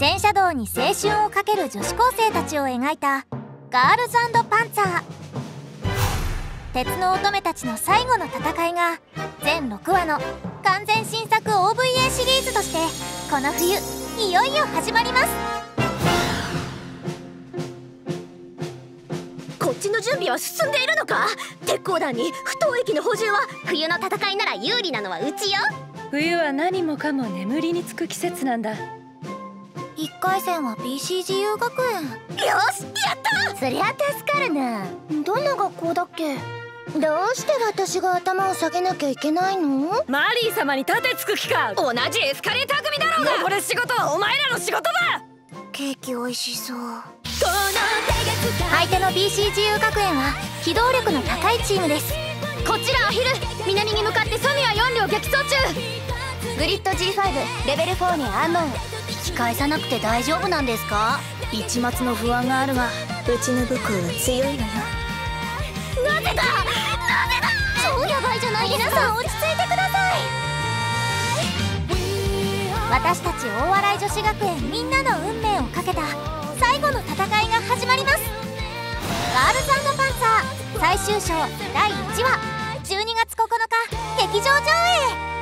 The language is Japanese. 戦車道に青春をかける女子高生たちを描いた「ガールズ&パンツァー」。鉄の乙女たちの最後の戦いが全6話の完全新作 OVA シリーズとしてこの冬いよいよ始まります。こっちの準備は進んでいるのか。鉄鋼団に不凍液の補充は冬の戦いなら有利なのはうちよ。冬は何もかも眠りにつく季節なんだ。1回戦は BCGU 学園。よし、やった。そりゃ助かるな。どんな学校だっけ。どうして私が頭を下げなきゃいけないの。マリー様に盾つく気か。同じエスカレーター組だろうが。これ仕事はお前らの仕事だ。ケーキ美味しそう。相手の BCGU 学園は機動力の高いチームです。こちらアヒル、南に向かってソニア4両激走中。グリッド G5 レベル4にアンノン。引き返さなくて大丈夫なんですか。一抹の不安があるがうちの部下は強いわよ。なぜだなぜだ。超やばいじゃない。皆さん落ち着いてください。私たち大洗女子学園みんなの運命をかけた最後の戦いが始まります。ガールズ&パンツァー最終章第1話12月9日劇場上映。